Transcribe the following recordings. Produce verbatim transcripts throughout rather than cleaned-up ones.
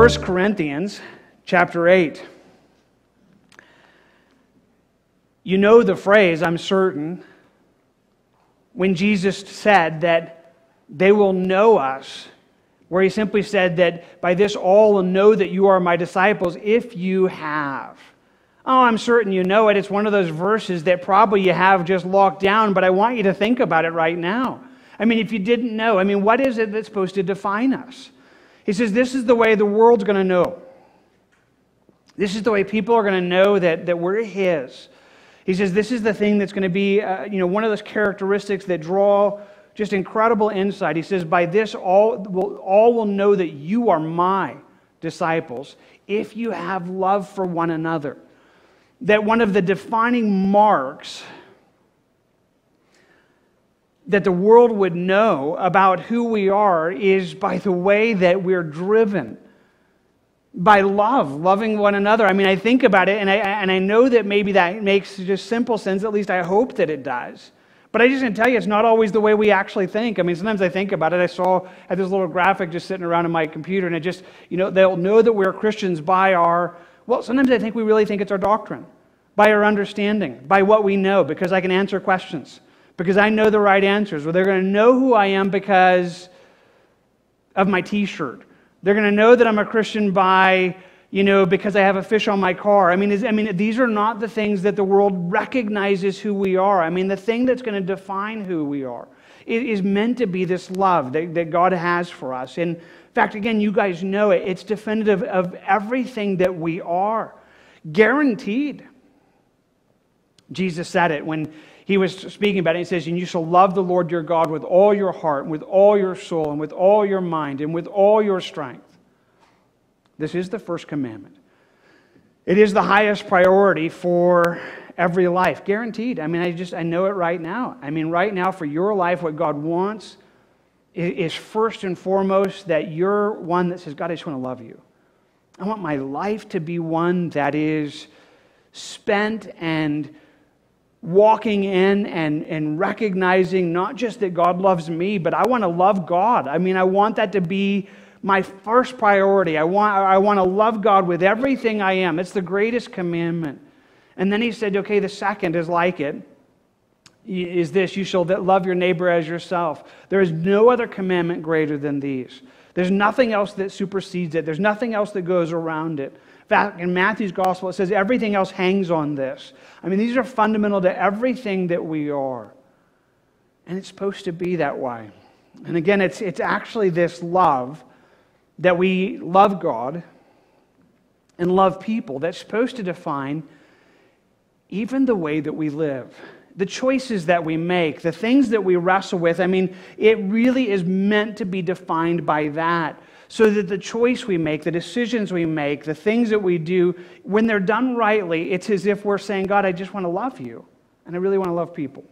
First Corinthians chapter eight. You know the phrase, I'm certain, when Jesus said that they will know us, where he simply said that by this all will know that you are my disciples if you have. Oh, I'm certain you know it. It's one of those verses that probably you have just locked down, but I want you to think about it right now. I mean, if you didn't know, I mean, what is it that's supposed to define us? He says, this is the way the world's going to know. This is the way people are going to know that, that we're his. He says, this is the thing that's going to be, uh, you know, one of those characteristics that draw just incredible insight. He says, by this all will, all will know that you are my disciples if you have love for one another. That one of the defining marks that the world would know about who we are is by the way that we're driven by love, loving one another. I mean, I think about it, and I, and I know that maybe that makes just simple sense, at least I hope that it does. But I just want to tell you, it's not always the way we actually think. I mean, sometimes I think about it. I saw I had this little graphic just sitting around on my computer, and it just, you know, they'll know that we're Christians by our, well, sometimes I think we really think it's our doctrine, by our understanding, by what we know, because I can answer questions, because I know the right answers. Well, they're going to know who I am because of my T-shirt. They're going to know that I'm a Christian by, you know, because I have a fish on my car. I mean, is, I mean, these are not the things that the world recognizes who we are. I mean, the thing that's going to define who we are is meant to be this love that, that God has for us. And in fact, again, you guys know it. It's definitive of everything that we are, guaranteed. Jesus said it when he was speaking about it. He says, and you shall love the Lord your God with all your heart, and with all your soul, and with all your mind, and with all your strength. This is the first commandment. It is the highest priority for every life, guaranteed. I mean, I just, I know it right now. I mean, right now for your life, what God wants is first and foremost that you're one that says, God, I just want to love you. I want my life to be one that is spent and walking in and, and recognizing not just that God loves me, but I want to love God. I mean, I want that to be my first priority. I want, I want to love God with everything I am. It's the greatest commandment. And then he said, okay, the second is like it, is this, you shall love your neighbor as yourself. There is no other commandment greater than these. There's nothing else that supersedes it. There's nothing else that goes around it. In fact, in Matthew's gospel, it says everything else hangs on this. I mean, these are fundamental to everything that we are. And it's supposed to be that way. And again, it's, it's actually this love that we love God and love people that's supposed to define even the way that we live, the choices that we make, the things that we wrestle with. I mean, it really is meant to be defined by that. So that the choice we make, the decisions we make, the things that we do, when they're done rightly, it's as if we're saying, God, I just want to love you, and I really want to love people.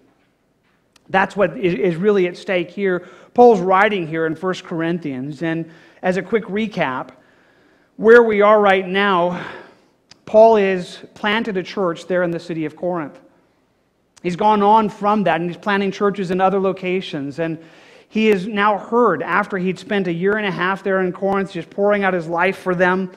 That's what is really at stake here. Paul's writing here in First Corinthians, and as a quick recap, where we are right now, Paul has planted a church there in the city of Corinth. He's gone on from that, and he's planting churches in other locations, and he is now heard, after he'd spent a year and a half there in Corinth, just pouring out his life for them,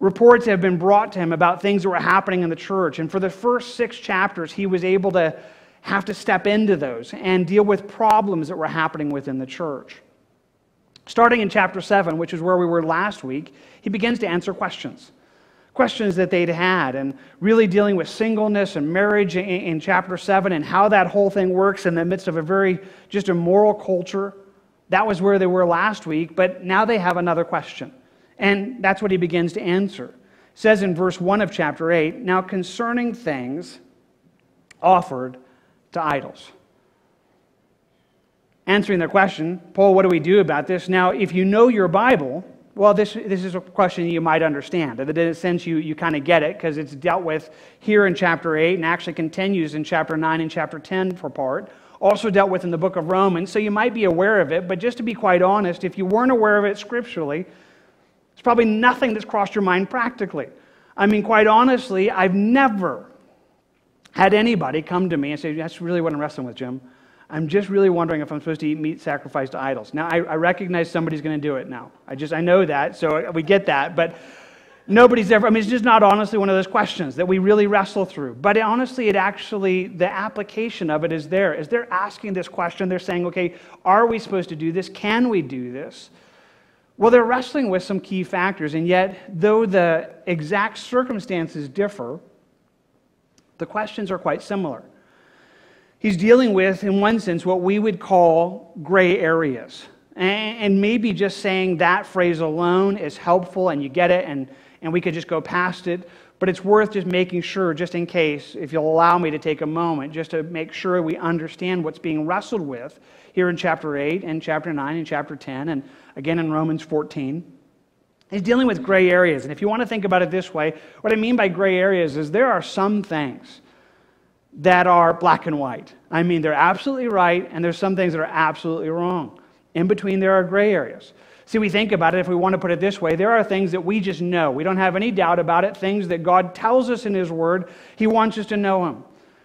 reports have been brought to him about things that were happening in the church. And for the first six chapters, he was able to have to step into those and deal with problems that were happening within the church. Starting in chapter seven, which is where we were last week, he begins to answer questions. Questions that they'd had, and really dealing with singleness and marriage in, in chapter seven, and how that whole thing works in the midst of a very just immoral culture. That was where they were last week, but now they have another question. And that's what he begins to answer. It says in verse one of chapter eight, now concerning things offered to idols. Answering their question, Paul, what do we do about this? Now, if you know your Bible, well, this, this is a question you might understand. In a sense, you, you kind of get it because it's dealt with here in chapter eight and actually continues in chapter nine and chapter ten for part. Also dealt with in the book of Romans, so you might be aware of it. But just to be quite honest, if you weren't aware of it scripturally, it's probably nothing that's crossed your mind practically. I mean, quite honestly, I've never had anybody come to me and say, that's really what I'm wrestling with, Jim. I'm just really wondering if I'm supposed to eat meat sacrificed to idols. Now, I, I recognize somebody's going to do it now. I just, I know that, so we get that. But nobody's ever, I mean, it's just not honestly one of those questions that we really wrestle through. But it, honestly, it actually, the application of it is there. As they're asking this question, they're saying, okay, are we supposed to do this? Can we do this? Well, they're wrestling with some key factors. And yet, though the exact circumstances differ, the questions are quite similar. He's dealing with, in one sense, what we would call gray areas. And maybe just saying that phrase alone is helpful and you get it and, and we could just go past it. But it's worth just making sure, just in case, if you'll allow me to take a moment, just to make sure we understand what's being wrestled with here in chapter eight and chapter nine and chapter ten and again in Romans fourteen. He's dealing with gray areas. And if you want to think about it this way, what I mean by gray areas is there are some things that are black and white. I mean, they're absolutely right, and there's some things that are absolutely wrong. In between, there are gray areas. See, we think about it, if we want to put it this way, there are things that we just know. We don't have any doubt about it, things that God tells us in His Word. He wants us to know Him.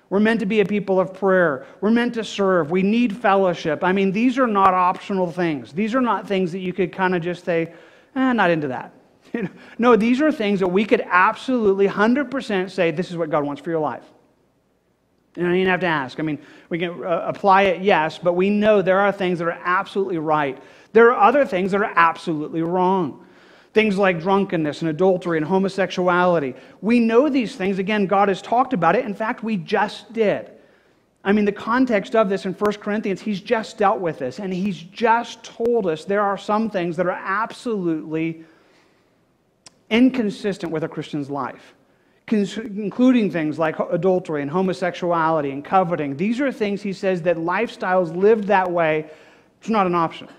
We're meant to be a people of prayer. We're meant to serve. We need fellowship. I mean, these are not optional things. These are not things that you could kind of just say, eh, not into that. No, these are things that we could absolutely one hundred percent say, this is what God wants for your life. You don't even have to ask. I mean, we can uh, apply it, yes, but we know there are things that are absolutely right. There are other things that are absolutely wrong. Things like drunkenness and adultery and homosexuality. We know these things. Again, God has talked about it. In fact, we just did. I mean, the context of this in First Corinthians, He's just dealt with this, and He's just told us there are some things that are absolutely inconsistent with a Christian's life. Including things like adultery and homosexuality and coveting. These are things, he says, that lifestyles lived that way, it's not an option.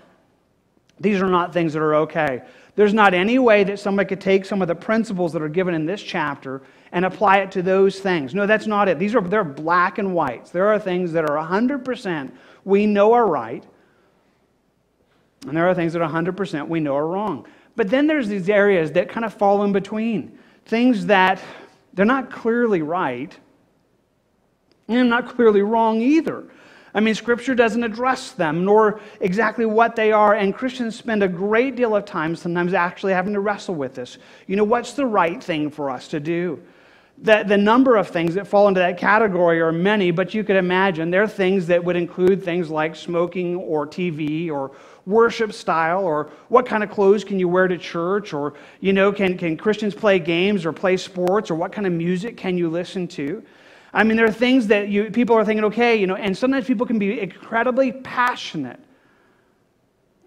These are not things that are okay. There's not any way that somebody could take some of the principles that are given in this chapter and apply it to those things. No, that's not it. These are they're black and whites. There are things that are one hundred percent we know are right, and there are things that are one hundred percent we know are wrong. But then there's these areas that kind of fall in between. Things that they're not clearly right, and not clearly wrong either. I mean, Scripture doesn't address them, nor exactly what they are, and Christians spend a great deal of time sometimes actually having to wrestle with this. You know, what's the right thing for us to do? The, the number of things that fall into that category are many, but you could imagine there are things that would include things like smoking or T V or worship style or what kind of clothes can you wear to church or, you know, can, can Christians play games or play sports or what kind of music can you listen to? I mean, there are things that you, people are thinking, okay, you know, and sometimes people can be incredibly passionate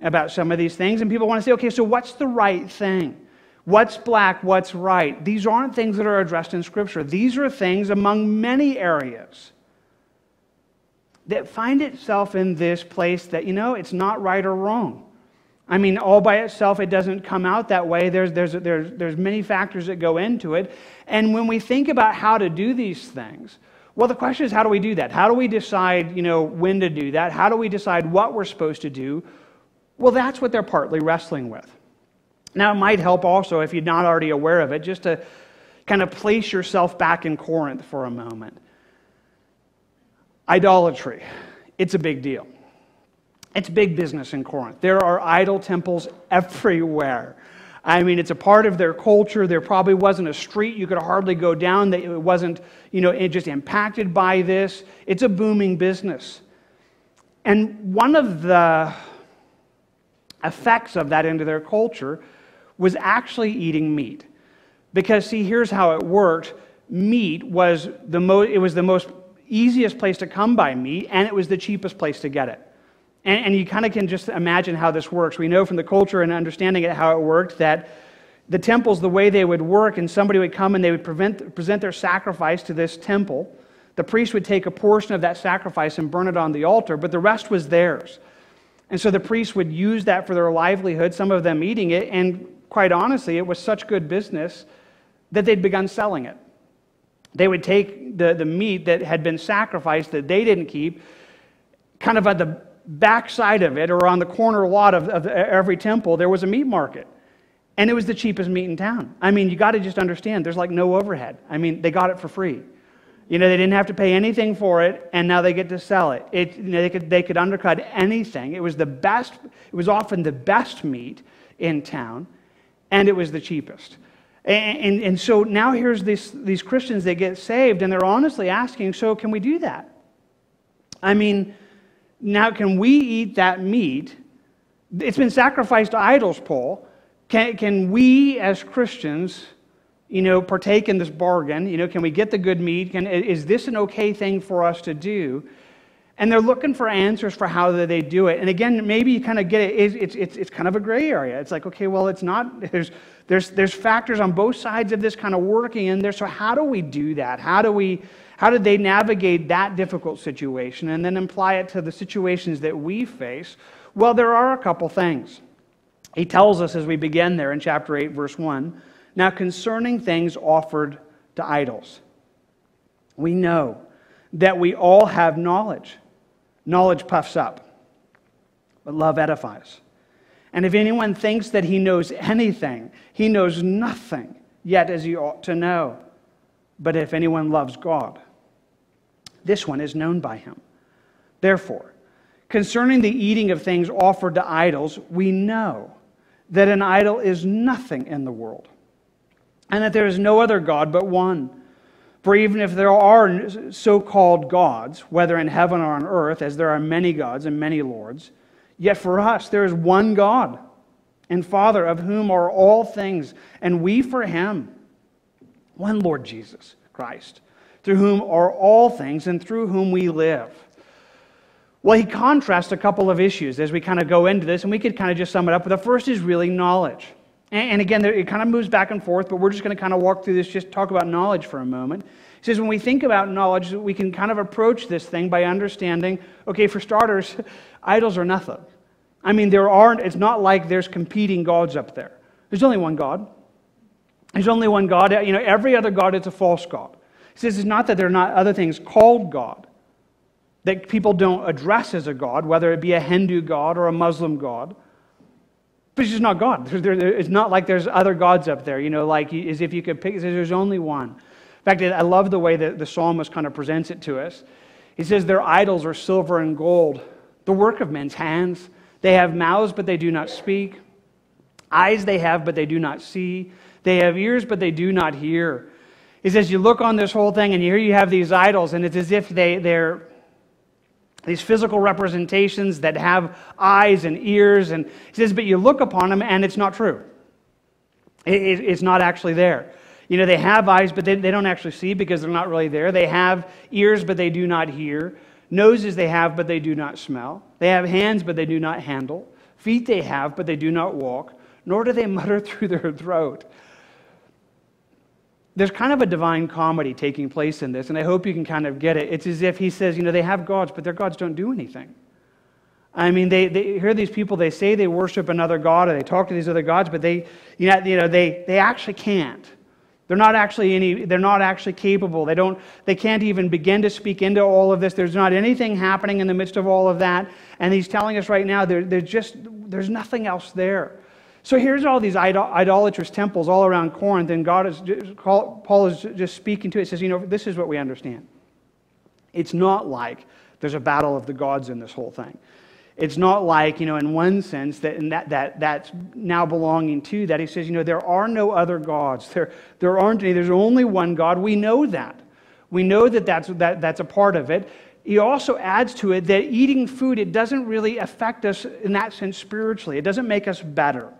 about some of these things and people want to say, okay, so what's the right thing? What's black, what's right? These aren't things that are addressed in Scripture. These are things among many areas that find itself in this place that, you know, it's not right or wrong. I mean, all by itself, it doesn't come out that way. There's, there's, there's, there's many factors that go into it. And when we think about how to do these things, well, the question is, how do we do that? How do we decide, you know, when to do that? How do we decide what we're supposed to do? Well, that's what they're partly wrestling with. Now, it might help also, if you're not already aware of it, just to kind of place yourself back in Corinth for a moment. Idolatry. It's a big deal. It's big business in Corinth. There are idol temples everywhere. I mean, it's a part of their culture. There probably wasn't a street you could hardly go down that it wasn't, you know, it just impacted by this. It's a booming business. And one of the effects of that into their culture was actually eating meat. Because, see, here's how it worked. Meat was the most, it was the most easiest place to come by meat, and it was the cheapest place to get it. And, and you kind of can just imagine how this works. We know from the culture and understanding it how it worked that the temples, the way they would work, and somebody would come and they would prevent, present their sacrifice to this temple. The priest would take a portion of that sacrifice and burn it on the altar, but the rest was theirs. And so the priests would use that for their livelihood, some of them eating it, and quite honestly, it was such good business that they'd begun selling it. They would take the, the meat that had been sacrificed that they didn't keep, kind of at the backside of it or on the corner lot of, of every temple, there was a meat market. And it was the cheapest meat in town. I mean, you got to just understand, there's like no overhead. I mean, they got it for free. You know, they didn't have to pay anything for it, and now they get to sell it. It you know, they could they could undercut anything. It was the best. It was often the best meat in town, and it was the cheapest. And, and, and so now here's these, these Christians that get saved, and they're honestly asking, so can we do that? I mean, now can we eat that meat? It's been sacrificed to idols, Paul. Can, can we as Christians, you know, partake in this bargain? You know, can we get the good meat? Can, is this an okay thing for us to do? And they're looking for answers for how they do it. And again, maybe you kind of get it. It's, it's, it's kind of a gray area. It's like, okay, well, it's not, there's, there's, there's factors on both sides of this kind of working in there. So how do we do that? How do we, how did they navigate that difficult situation and then apply it to the situations that we face? Well, there are a couple things. He tells us as we begin there in chapter eight, verse one, now concerning things offered to idols, we know that we all have knowledge. Knowledge puffs up, but love edifies. And if anyone thinks that he knows anything, he knows nothing yet as he ought to know. But if anyone loves God, this one is known by him. Therefore, concerning the eating of things offered to idols, we know that an idol is nothing in the world, and that there is no other God but one. For even if there are so-called gods, whether in heaven or on earth, as there are many gods and many lords, yet for us there is one God and Father, of whom are all things, and we for him, one Lord Jesus Christ, through whom are all things and through whom we live. Well, he contrasts a couple of issues as we kind of go into this, and we could kind of just sum it up. But the first is really knowledge. And again, it kind of moves back and forth, but we're just going to kind of walk through this, just talk about knowledge for a moment. He says, when we think about knowledge, we can kind of approach this thing by understanding, okay, for starters, idols are nothing. I mean, there aren't, it's not like there's competing gods up there. There's only one God. There's only one God. You know, every other God is a false God. He says, it's not that there are not other things called God that people don't address as a God, whether it be a Hindu God or a Muslim God. But it's just not God. It's not like there's other gods up there, you know, like as if you could pick, there's only one. In fact, I love the way that the psalmist kind of presents it to us. He says, their idols are silver and gold, the work of men's hands. They have mouths, but they do not speak. Eyes they have, but they do not see. They have ears, but they do not hear. He says, you look on this whole thing, and here you have these idols, and it's as if they, they're... these physical representations that have eyes and ears. And he says, but you look upon them and it's not true. It, it, it's not actually there. You know, they have eyes, but they, they don't actually see because they're not really there. They have ears, but they do not hear. Noses they have, but they do not smell. They have hands, but they do not handle. Feet they have, but they do not walk. Nor do they mutter through their throat. There's kind of a divine comedy taking place in this, and I hope you can kind of get it. It's as if he says, you know, they have gods, but their gods don't do anything. I mean, they, they hear these people, they say they worship another god, or they talk to these other gods, but they, you know, you know they, they actually can't. They're not actually any, they're not actually capable. They don't, they can't even begin to speak into all of this. There's not anything happening in the midst of all of that. And he's telling us right now, there, there's just, there's nothing else there. So here's all these idol idolatrous temples all around Corinth, and God is just, Paul is just speaking to it. He says, you know, this is what we understand. It's not like there's a battle of the gods in this whole thing. It's not like, you know, in one sense, that, in that, that that's now belonging to that. He says, you know, there are no other gods. There, there aren't any. There's only one God. We know that. We know that that's, that that's a part of it. He also adds to it that eating food, it doesn't really affect us in that sense spiritually. It doesn't make us better.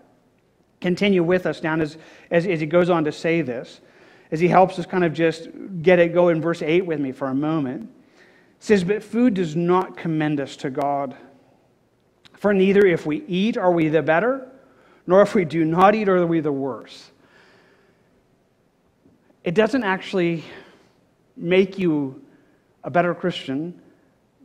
Continue with us down as, as, as he goes on to say this, as he helps us kind of just get it, go in verse eight with me for a moment. It says, but food does not commend us to God. For neither if we eat are we the better, nor if we do not eat are we the worse. It doesn't actually make you a better Christian,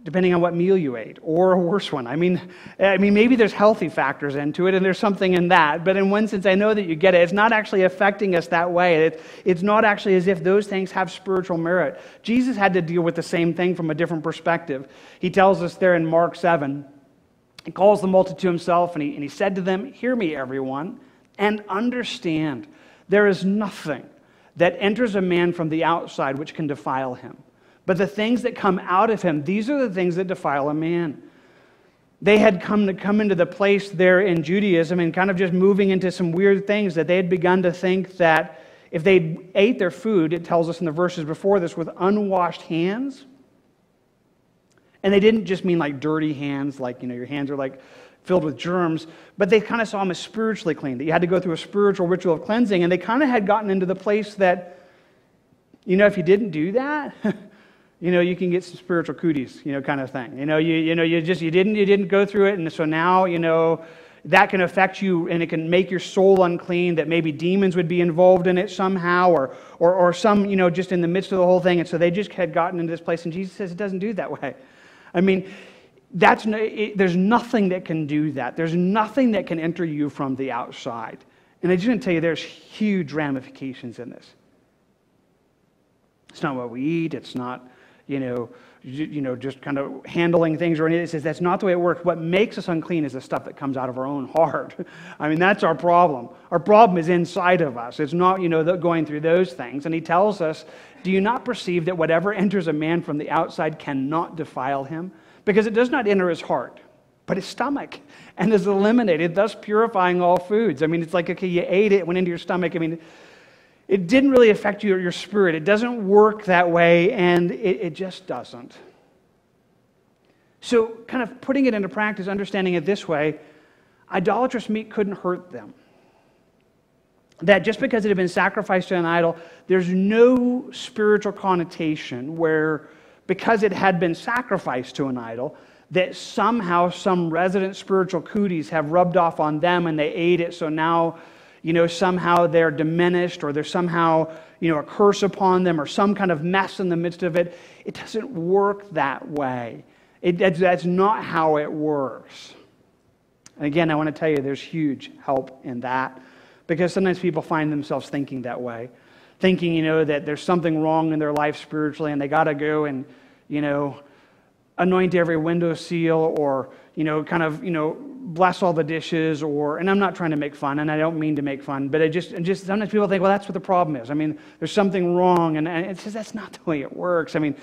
depending on what meal you ate, or a worse one. I mean, I mean, maybe there's healthy factors into it, and there's something in that, but in one sense, I know that you get it. It's not actually affecting us that way. It, it's not actually as if those things have spiritual merit. Jesus had to deal with the same thing from a different perspective. He tells us there in Mark seven, he calls the multitude to himself, and he, and he said to them, hear me, everyone, and understand, there is nothing that enters a man from the outside which can defile him, But the things that come out of him, these are the things that defile a man. They had come to come into the place there in Judaism and kind of just moving into some weird things that they had begun to think that if they ate their food, it tells us in the verses before this, with unwashed hands. And they didn't just mean like dirty hands, like, you know, your hands are like filled with germs, but they kind of saw them as spiritually clean, that you had to go through a spiritual ritual of cleansing. And they kind of had gotten into the place that, you know, if you didn't do that, you know, you can get some spiritual cooties, you know, kind of thing. You know, you, you know, you just, you didn't, you didn't go through it, and so now, you know, that can affect you, and it can make your soul unclean, that maybe demons would be involved in it somehow, or, or, or some, you know, just in the midst of the whole thing, and so they just had gotten into this place, and Jesus says it doesn't do that way. I mean, that's, it, there's nothing that can do that. There's nothing that can enter you from the outside. And I just want to tell you, there's huge ramifications in this. It's not what we eat, it's not... You know, you know, just kind of handling things or anything. It says that's not the way it works. What makes us unclean is the stuff that comes out of our own heart. I mean, that's our problem. Our problem is inside of us. It's not, you know, going through those things. And he tells us, do you not perceive that whatever enters a man from the outside cannot defile him? Because it does not enter his heart, but his stomach, and is eliminated, thus purifying all foods. I mean, it's like, okay, you ate it, it went into your stomach. I mean, it didn't really affect you or your spirit. It doesn't work that way, and it, it just doesn't. So kind of putting it into practice, understanding it this way, idolatrous meat couldn't hurt them. That just because it had been sacrificed to an idol, there's no spiritual connotation where, because it had been sacrificed to an idol, that somehow some resident spiritual cooties have rubbed off on them and they ate it, so now... you know, somehow they're diminished, or there's somehow, you know, a curse upon them, or some kind of mess in the midst of it. It doesn't work that way. It, that's not how it works. And again, I want to tell you, there's huge help in that, because sometimes people find themselves thinking that way, thinking, you know, that there's something wrong in their life spiritually, and they got to go and, you know, anoint every window seal, or, you know, kind of, you know, bless all the dishes, or, and I'm not trying to make fun, and I don't mean to make fun, but I just, just sometimes people think, well, that's what the problem is. I mean, there's something wrong, and, and it says that's not the way it works. I mean,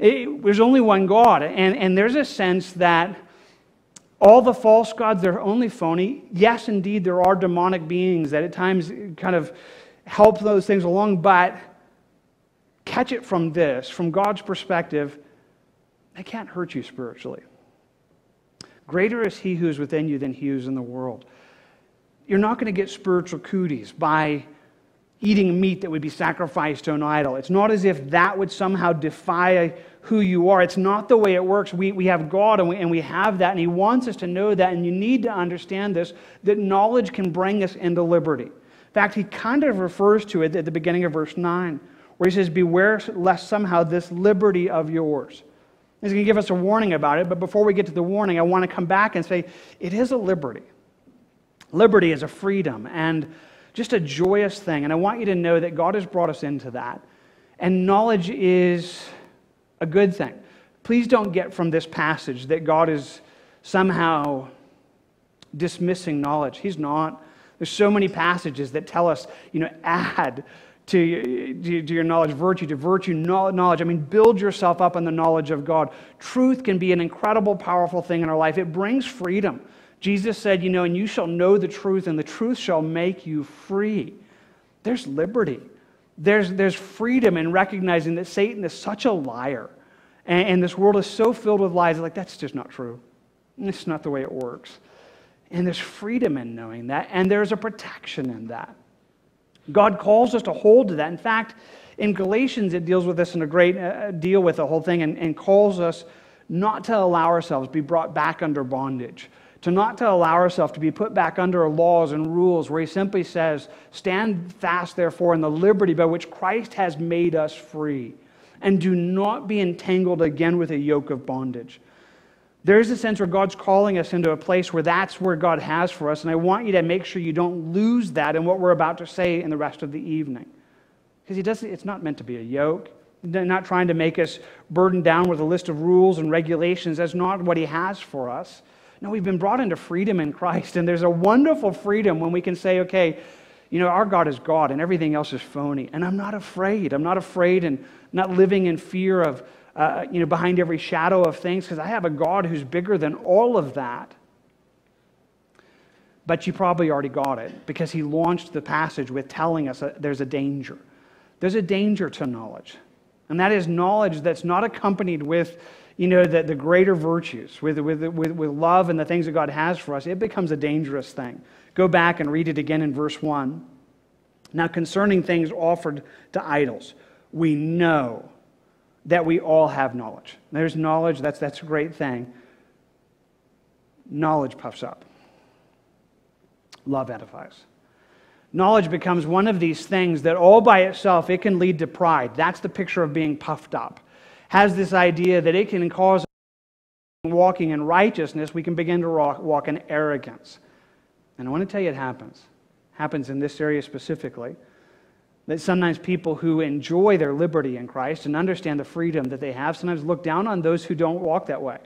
it, there's only one God, and, and there's a sense that all the false gods, they're only phony. Yes, indeed, there are demonic beings that at times kind of help those things along, but catch it from this, from God's perspective, they can't hurt you spiritually. Greater is he who is within you than he who is in the world. You're not going to get spiritual cooties by eating meat that would be sacrificed to an idol. It's not as if that would somehow defy who you are. It's not the way it works. We, we have God, and we, and we have that, and he wants us to know that, and you need to understand this, that knowledge can bring us into liberty. In fact, he kind of refers to it at the beginning of verse nine, where he says, beware lest somehow this liberty of yours... He's going to give us a warning about it, but before we get to the warning, I want to come back and say, it is a liberty. Liberty is a freedom and just a joyous thing, and I want you to know that God has brought us into that, and knowledge is a good thing. Please don't get from this passage that God is somehow dismissing knowledge. He's not. There's so many passages that tell us, you know, add To, to, to your knowledge, virtue, to virtue, knowledge. I mean, build yourself up in the knowledge of God. Truth can be an incredible, powerful thing in our life. It brings freedom. Jesus said, you know, and you shall know the truth, and the truth shall make you free. There's liberty. There's, there's freedom in recognizing that Satan is such a liar, and, and this world is so filled with lies, like, that's just not true. It's not the way it works. And there's freedom in knowing that, and there's a protection in that. God calls us to hold to that. In fact, in Galatians, it deals with this in a great uh, deal with the whole thing, and, and calls us not to allow ourselves to be brought back under bondage, to not to allow ourselves to be put back under laws and rules, where he simply says, stand fast, therefore, in the liberty by which Christ has made us free, and do not be entangled again with a yoke of bondage. There is a sense where God's calling us into a place where that's where God has for us, and I want you to make sure you don't lose that in what we're about to say in the rest of the evening. Because he doesn't, it's not meant to be a yoke. He's not trying to make us burdened down with a list of rules and regulations. That's not what he has for us. No, we've been brought into freedom in Christ, and there's a wonderful freedom when we can say, okay, you know, our God is God, and everything else is phony, and I'm not afraid. I'm not afraid and not living in fear of uh, you know, behind every shadow of things, because I have a God who's bigger than all of that. But you probably already got it, because he launched the passage with telling us that there's a danger. There's a danger to knowledge. And that is knowledge that's not accompanied with, you know, the, the greater virtues, with, with, with, with love and the things that God has for us. It becomes a dangerous thing. Go back and read it again in verse one. Now, concerning things offered to idols, we know that we all have knowledge. There's knowledge, that's, that's a great thing. Knowledge puffs up. Love edifies. Knowledge becomes one of these things that all by itself, it can lead to pride. That's the picture of being puffed up. Has this idea that it can cause walking in righteousness, we can begin to walk in arrogance. And I want to tell you it happens. It happens in this area specifically. That sometimes people who enjoy their liberty in Christ and understand the freedom that they have sometimes look down on those who don't walk that way.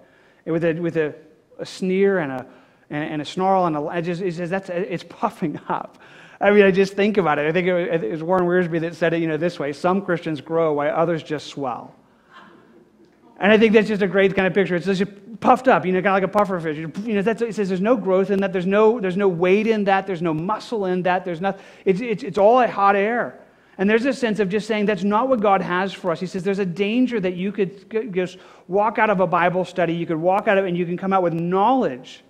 With a, with a, a sneer and a, and a snarl, and a, I just, it's, just, that's, it's puffing up. I mean, I just think about it. I think it was Warren Wiersbe that said it, you know, this way: some Christians grow while others just swell. And I think that's just a great kind of picture. It's just puffed up, you know, kind of like a puffer fish. You know, that's, it says there's no growth in that. There's no, there's no weight in that. There's no muscle in that. There's nothing. It's, it's, it's all hot air. And there's a sense of just saying that's not what God has for us. He says there's a danger that you could just walk out of a Bible study. You could walk out of it and you can come out with knowledge.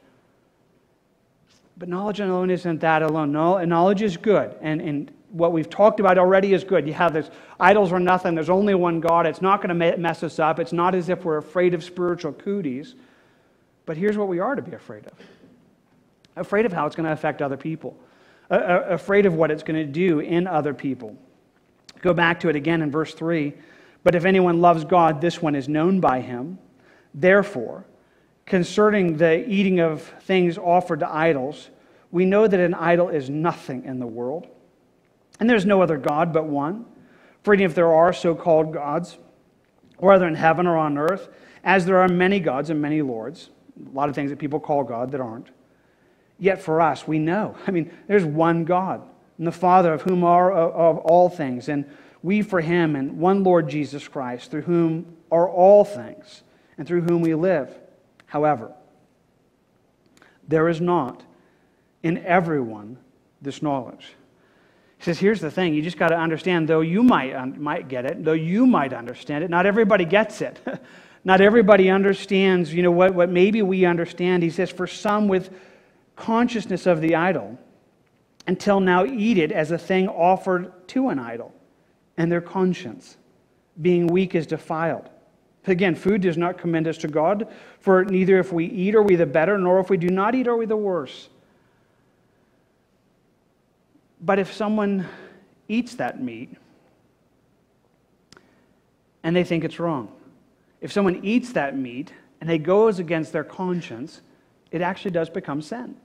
But knowledge alone isn't that alone. Knowledge is good. And, and what we've talked about already is good. You have this idols or nothing. There's only one God. It's not going to mess us up. It's not as if we're afraid of spiritual cooties. But here's what we are to be afraid of. Afraid of how it's going to affect other people. Uh, afraid of what it's going to do in other people. Go back to it again in verse three. But if anyone loves God, this one is known by him. Therefore, concerning the eating of things offered to idols, we know that an idol is nothing in the world, and there's no other God but one. For even if there are so-called gods, whether in heaven or on earth, as there are many gods and many lords, a lot of things that people call God that aren't, yet for us, we know. I mean, there's one God, and the Father of whom are of all things, and we for him, and one Lord Jesus Christ, through whom are all things, and through whom we live. However, there is not in everyone this knowledge. He says, here's the thing. You just got to understand, though you might, might get it, though you might understand it, not everybody gets it. Not everybody understands, you know, what, what maybe we understand. He says, for some with consciousness of the idol, until now eat it as a thing offered to an idol, and their conscience, being weak, is defiled. Again, food does not commend us to God, for neither if we eat are we the better, nor if we do not eat are we the worse. But if someone eats that meat and they think it's wrong, if someone eats that meat and it goes against their conscience, it actually does become sin.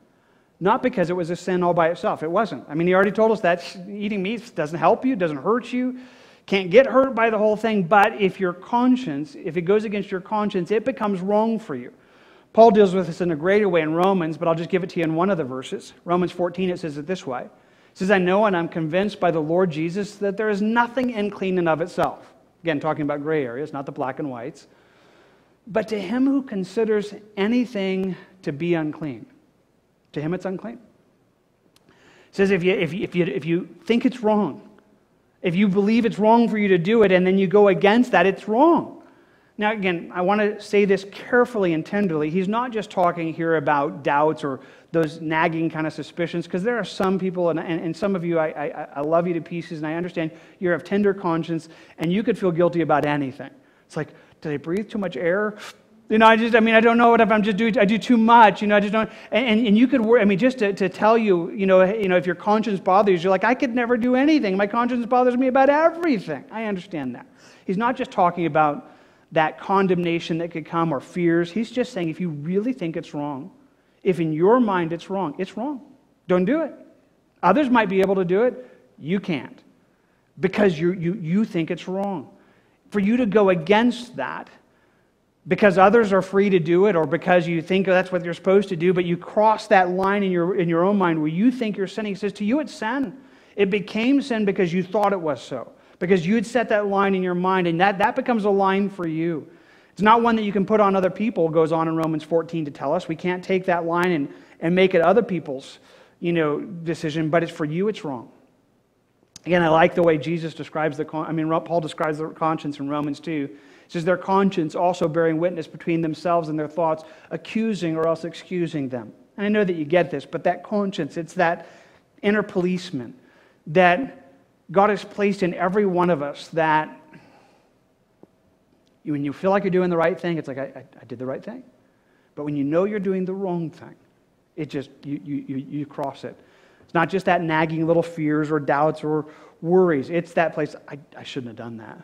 Not because it was a sin all by itself. It wasn't. I mean, he already told us that eating meat doesn't help you, doesn't hurt you. Can't get hurt by the whole thing, but if your conscience, if it goes against your conscience, it becomes wrong for you. Paul deals with this in a greater way in Romans, but I'll just give it to you in one of the verses. Romans fourteen, it says it this way. It says, I know and I'm convinced by the Lord Jesus that there is nothing unclean and of itself. Again, talking about gray areas, not the black and whites. But to him who considers anything to be unclean, to him it's unclean. It says if you, if you, if you, if you think it's wrong, if you believe it's wrong for you to do it and then you go against that, it's wrong. Now, again, I want to say this carefully and tenderly. He's not just talking here about doubts or those nagging kind of suspicions, because there are some people, and, and, and some of you, I, I, I love you to pieces, and I understand you have tender conscience, and you could feel guilty about anything. It's like, did I breathe too much air? You know, I just, I mean, I don't know what if I'm just doing, I do too much, you know, I just don't, and, and you could, I mean, just to, to tell you, you know, you know, if your conscience bothers you, you're like, I could never do anything. My conscience bothers me about everything. I understand that. He's not just talking about that condemnation that could come or fears. He's just saying if you really think it's wrong, if in your mind it's wrong, it's wrong. Don't do it. Others might be able to do it. You can't, because you, you, you think it's wrong. For you to go against that, because others are free to do it, or because you think that's what you're supposed to do, but you cross that line in your, in your own mind where you think you're sinning. He says, to you it's sin. It became sin because you thought it was so. because you'd set that line in your mind, and that, that becomes a line for you. It's not one that you can put on other people, goes on in Romans fourteen to tell us. We can't take that line and, and make it other people's, you know, decision, but it's for you, it's wrong. Again, I like the way Jesus describes the, con- I mean, Paul describes the conscience in Romans two. It says, their conscience also bearing witness between themselves and their thoughts, accusing or else excusing them. And I know that you get this, but that conscience, it's that inner policeman that God has placed in every one of us, that when you feel like you're doing the right thing, it's like, I, I, I did the right thing. But when you know you're doing the wrong thing, it just, you, you, you, you cross it. It's not just that nagging little fears or doubts or worries. It's that place, I, I shouldn't have done that.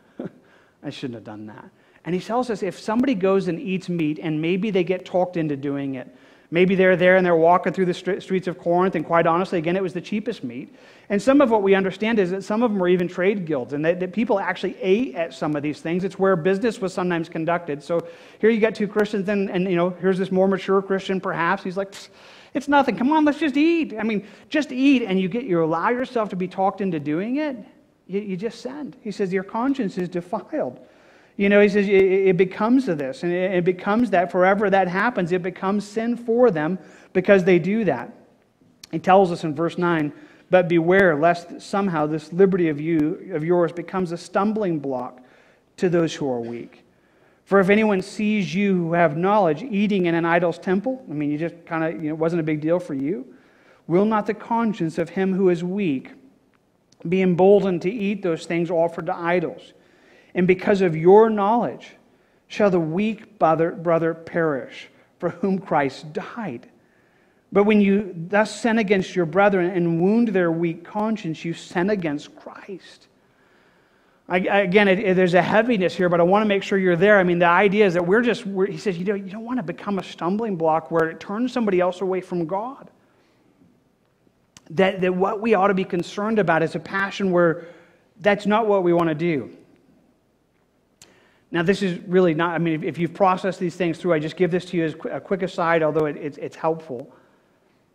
I shouldn't have done that. And he tells us if somebody goes and eats meat and maybe they get talked into doing it, maybe they're there and they're walking through the streets of Corinth, and quite honestly, again, it was the cheapest meat. And some of what we understand is that some of them are even trade guilds, and that, that people actually ate at some of these things. It's where business was sometimes conducted. So here you got two Christians, and, and you know, here's this more mature Christian, perhaps. He's like, psst, it's nothing. Come on, let's just eat. I mean, just eat, and you get you allow yourself to be talked into doing it. You, you just send. He says your conscience is defiled. You know, he says it, it becomes of this, and it, it becomes that forever that happens. It becomes sin for them because they do that. He tells us in verse nine, but beware lest somehow this liberty of you of yours becomes a stumbling block to those who are weak. For if anyone sees you who have knowledge eating in an idol's temple, I mean, you just kind of, you know, it wasn't a big deal for you, will not the conscience of him who is weak be emboldened to eat those things offered to idols? And because of your knowledge shall the weak brother perish, for whom Christ died. But when you thus sin against your brethren and wound their weak conscience, you sin against Christ. I, again, it, it, there's a heaviness here, but I want to make sure you're there. I mean, the idea is that we're just, we're, he says, you know, you don't want to become a stumbling block where it turns somebody else away from God. That, that what we ought to be concerned about is a passion where that's not what we want to do. Now, this is really not, I mean, if, if you've processed these things through, I just give this to you as a quick aside, although it, it's, it's helpful.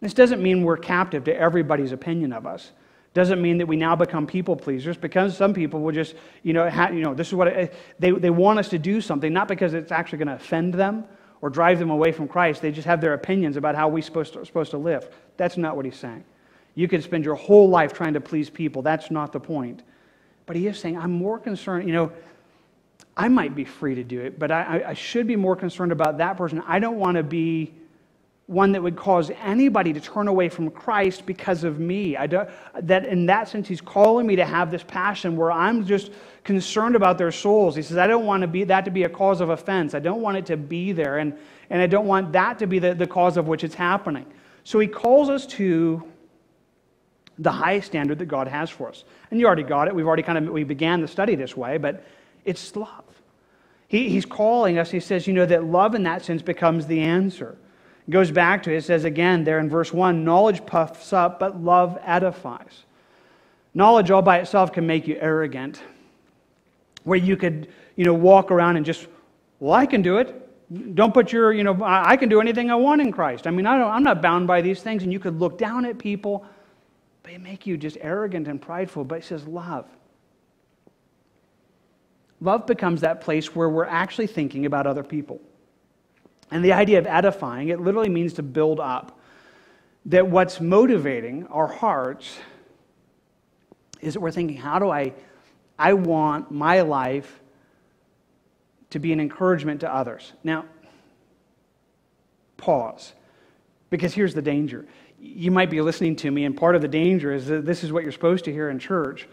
This doesn't mean we're captive to everybody's opinion of us. Doesn't mean that we now become people pleasers, because some people will just, you know, ha, you know, this is what it, they they want us to do something, not because it's actually going to offend them or drive them away from Christ. They just have their opinions about how we're supposed to, supposed to live. That's not what he's saying. You could spend your whole life trying to please people. That's not the point. But he is saying, I'm more concerned, you know, I might be free to do it, but I, I should be more concerned about that person. I don't want to be one that would cause anybody to turn away from Christ because of me. I don't, that in that sense, he's calling me to have this passion where I'm just concerned about their souls. He says, I don't want to be that to be a cause of offense. I don't want it to be there, and, and I don't want that to be the, the cause of which it's happening. So he calls us to the high standard that God has for us. And you already got it. We've already kind of, we began the study this way, but it's love. He, he's calling us, he says, you know, that love in that sense becomes the answer. Goes back to it, it says again there in verse one, knowledge puffs up, but love edifies. Knowledge all by itself can make you arrogant, where you could, you know, walk around and just, well, I can do it. Don't put your, you know, I can do anything I want in Christ. I mean, I don't, I'm not bound by these things, and you could look down at people, but it make you just arrogant and prideful. But it says love. Love becomes that place where we're actually thinking about other people. And the idea of edifying, it literally means to build up. That what's motivating our hearts is that we're thinking, how do I, I want my life to be an encouragement to others. Now, pause, because here's the danger. You might be listening to me, and part of the danger is that this is what you're supposed to hear in church,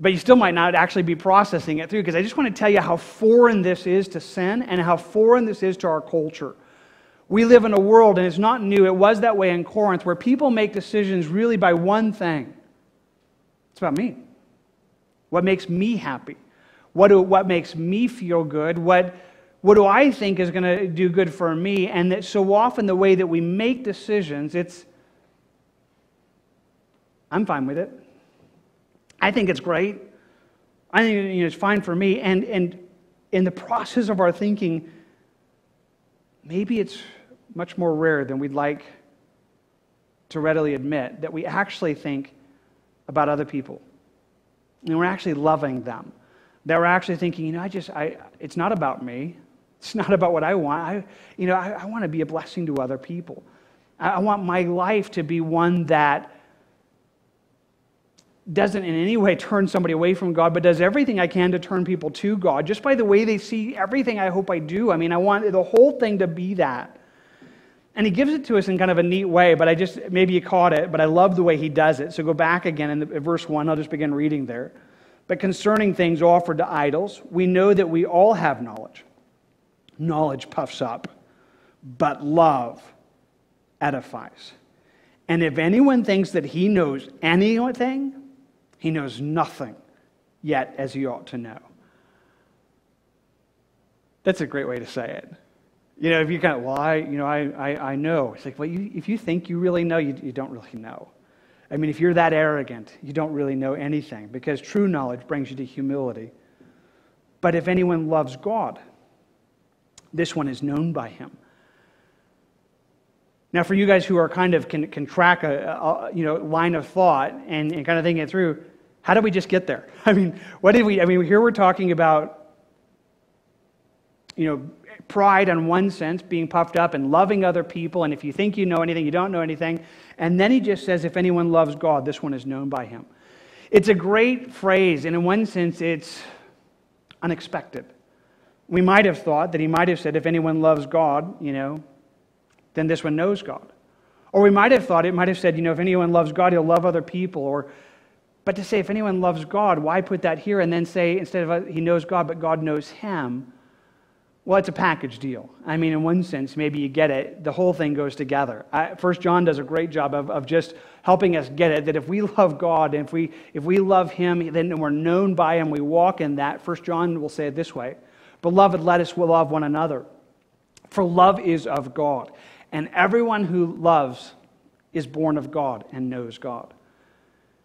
but you still might not actually be processing it through, because I just want to tell you how foreign this is to sin and how foreign this is to our culture. We live in a world, and it's not new, it was that way in Corinth, where people make decisions really by one thing. It's about me. What makes me happy? What, do, what makes me feel good? What, what do I think is going to do good for me? And that so often the way that we make decisions, it's, I'm fine with it. I think it's great. I think, you know, it's fine for me. And, and in the process of our thinking, maybe it's much more rare than we'd like to readily admit that we actually think about other people. And we're actually loving them. They were actually thinking, you know, I just, I, it's not about me. It's not about what I want. I, you know, I, I want to be a blessing to other people. I, I want my life to be one that doesn't in any way turn somebody away from God, but does everything I can to turn people to God. Just by the way they see everything I hope I do. I mean, I want the whole thing to be that. And he gives it to us in kind of a neat way, but I just, maybe you caught it, but I love the way he does it. So go back again in, the, in verse one. I'll just begin reading there. But concerning things offered to idols, we know that we all have knowledge. Knowledge puffs up, but love edifies. And if anyone thinks that he knows anything, he knows nothing yet as he ought to know. That's a great way to say it. You know, if you kind of, well, I, you know, I, I, I know. It's like, well, you, if you think you really know, you, you don't really know. I mean, if you're that arrogant, you don't really know anything, because true knowledge brings you to humility. But if anyone loves God, this one is known by him. Now, for you guys who are kind of can, can track a, a you know line of thought and, and kind of thinking it through, how did we just get there? I mean, what did we? I mean, here we're talking about, you know, pride in one sense, being puffed up and loving other people, and if you think you know anything, you don't know anything. And then he just says, if anyone loves God, this one is known by him. It's a great phrase, and in one sense, it's unexpected. We might have thought that he might have said, if anyone loves God, you know, then this one knows God. Or we might have thought, it might have said, you know, if anyone loves God, he'll love other people. Or, but to say, if anyone loves God, why put that here and then say, instead of he knows God, but God knows him? Well, it's a package deal. I mean, in one sense, maybe you get it. The whole thing goes together. I, First John does a great job of, of just helping us get it, that if we love God, and if we, if we love him, then we're known by him, we walk in that. First John will say it this way, "Beloved, let us love one another, for love is of God, and everyone who loves is born of God and knows God."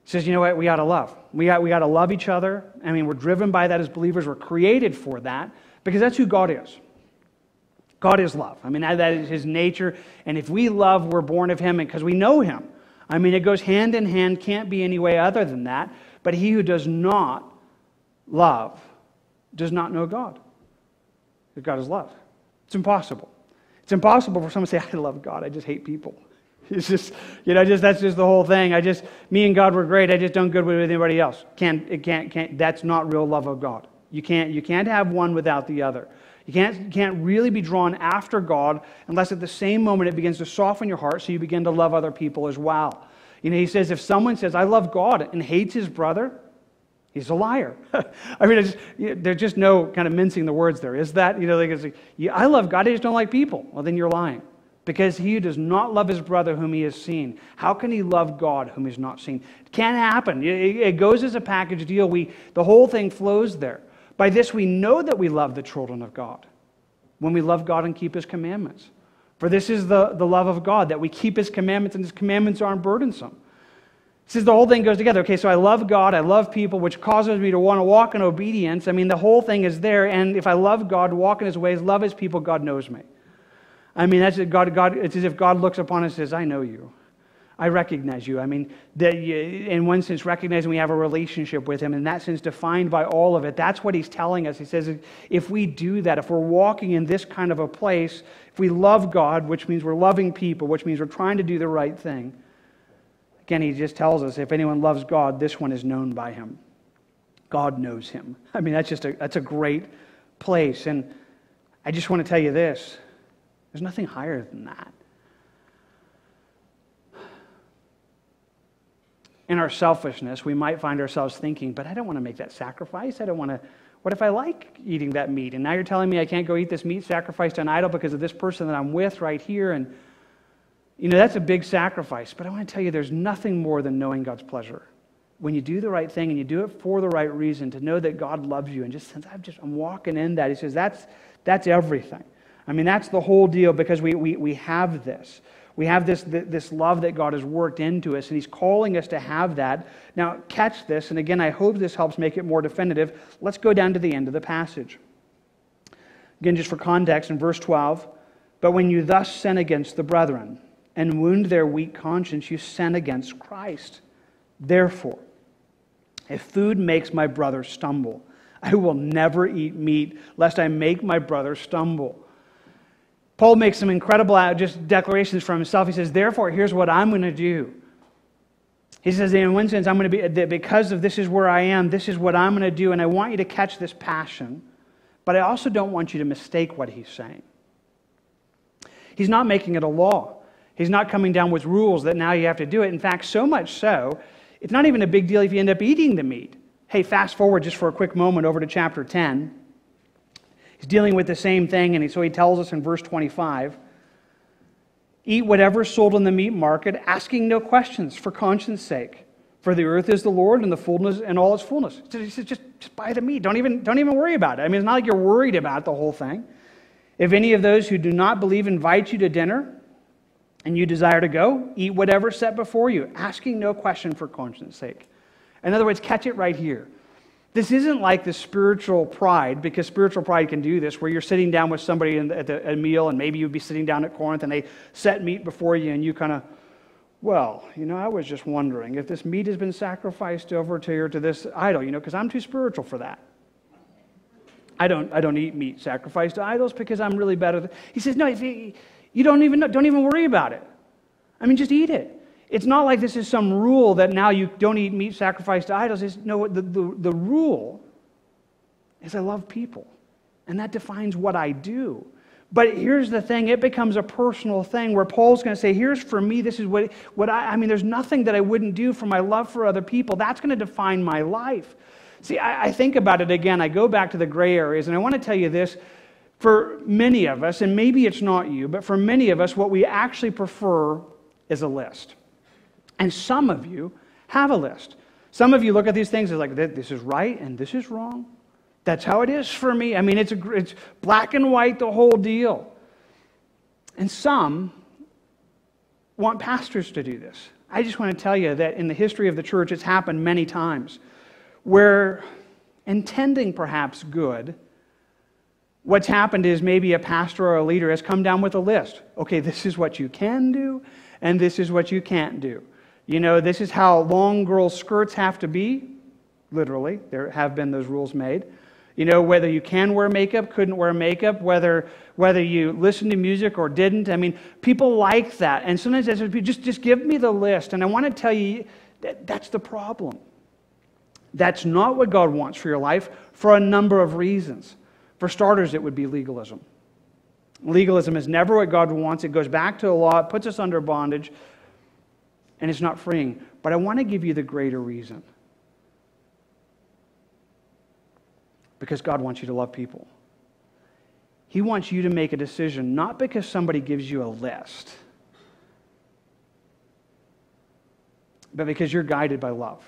He says, you know what, we ought to love. We ought, we ought to love each other. I mean, we're driven by that as believers. We're created for that. Because that's who God is. God is love. I mean, that is his nature. And if we love, we're born of him, and because we know him. I mean, it goes hand in hand, can't be any way other than that. But he who does not love does not know God. Because God is love. It's impossible. It's impossible for someone to say, I love God, I just hate people. It's just, you know, just that's just the whole thing. I just, me and God were great, I just don't good with anybody else. Can't, it can't, can't, that's not real love of God. You can't, you can't have one without the other. You can't, you can't really be drawn after God unless at the same moment it begins to soften your heart so you begin to love other people as well. You know, he says, if someone says, I love God and hates his brother, he's a liar. I mean, just, you know, there's just no kind of mincing the words there. Is that, you know, like, it's like, yeah, I love God, I just don't like people. Well, then you're lying. Because he who does not love his brother whom he has seen, how can he love God whom he's not seen? It can't happen. It, it goes as a package deal. We, the whole thing flows there. By this we know that we love the children of God, when we love God and keep his commandments. For this is the, the love of God, that we keep his commandments, and his commandments aren't burdensome. It says the whole thing goes together. Okay, so I love God, I love people, which causes me to want to walk in obedience. I mean, the whole thing is there, and if I love God, walk in his ways, love his people, God knows me. I mean, that's God, God, it's as if God looks upon us and says, I know you. I recognize you. I mean, the, in one sense, recognizing we have a relationship with him, in that sense, defined by all of it. That's what he's telling us. He says, if we do that, if we're walking in this kind of a place, if we love God, which means we're loving people, which means we're trying to do the right thing. Again, he just tells us, if anyone loves God, this one is known by him. God knows him. I mean, that's just a, that's a great place. And I just want to tell you this. There's nothing higher than that. In our selfishness, we might find ourselves thinking, but I don't want to make that sacrifice. I don't want to, what if I like eating that meat? And now you're telling me I can't go eat this meat sacrificed to an idol because of this person that I'm with right here. And, you know, that's a big sacrifice. But I want to tell you, there's nothing more than knowing God's pleasure. When you do the right thing and you do it for the right reason, to know that God loves you and just since I'm just, I'm walking in that. He says, that's, that's everything. I mean, that's the whole deal because we, we, we have this. We have this, this love that God has worked into us, and he's calling us to have that. Now, catch this, and again, I hope this helps make it more definitive. Let's go down to the end of the passage. Again, just for context, in verse twelve, but when you thus sin against the brethren and wound their weak conscience, you sin against Christ. Therefore, If food makes my brother stumble, I will never eat meat, lest I make my brother stumble. Paul makes some incredible just declarations from himself. He says, therefore, here's what I'm going to do. He says, in one sense, I'm going to be, because of this is where I am, this is what I'm going to do, and I want you to catch this passion, but I also don't want you to mistake what he's saying. He's not making it a law. He's not coming down with rules that now you have to do it. In fact, so much so, it's not even a big deal if you end up eating the meat. Hey, fast forward just for a quick moment over to chapter ten. He's dealing with the same thing, and so he tells us in verse twenty-five, eat whatever is sold in the meat market, asking no questions for conscience sake. For the earth is the Lord and the fullness and all its fullness. So he says, just, just buy the meat. Don't even, don't even worry about it. I mean, it's not like you're worried about the whole thing. If any of those who do not believe invite you to dinner and you desire to go, eat whatever set before you, asking no question for conscience sake. In other words, catch it right here. This isn't like the spiritual pride, because spiritual pride can do this, where you're sitting down with somebody in the, at the, a meal, and maybe you'd be sitting down at Corinth, and they set meat before you, and you kind of, well, you know, I was just wondering if this meat has been sacrificed over to your, to this idol, you know, because I'm too spiritual for that. I don't, I don't eat meat sacrificed to idols because I'm really better than... He says, no, if you, you don't even know, don't even worry about it. I mean, just eat it. It's not like this is some rule that now you don't eat meat sacrificed to idols. It's, no, the, the, the rule is I love people, and that defines what I do. But here's the thing, it becomes a personal thing where Paul's going to say, here's for me, this is what, what I, I mean, there's nothing that I wouldn't do for my love for other people. That's going to define my life. See, I, I think about it again. I go back to the gray areas, and I want to tell you this. For many of us, and maybe it's not you, but for many of us, what we actually prefer is a list. And some of you have a list. Some of you look at these things as like, this is right and this is wrong. That's how it is for me. I mean, it's, a, it's black and white, the whole deal. And some want pastors to do this. I just want to tell you that in the history of the church, it's happened many times where, intending perhaps good, what's happened is maybe a pastor or a leader has come down with a list. Okay, this is what you can do and this is what you can't do. You know, this is how long girls' skirts have to be. Literally, there have been those rules made. You know, whether you can wear makeup, couldn't wear makeup, whether whether you listen to music or didn't. I mean, people like that. And sometimes I say, just, just give me the list. And I want to tell you that that's the problem. That's not what God wants for your life for a number of reasons. For starters, it would be legalism. Legalism is never what God wants. It goes back to the law. It puts us under bondage. And it's not freeing. But I want to give you the greater reason. Because God wants you to love people. He wants you to make a decision, not because somebody gives you a list, but because you're guided by love.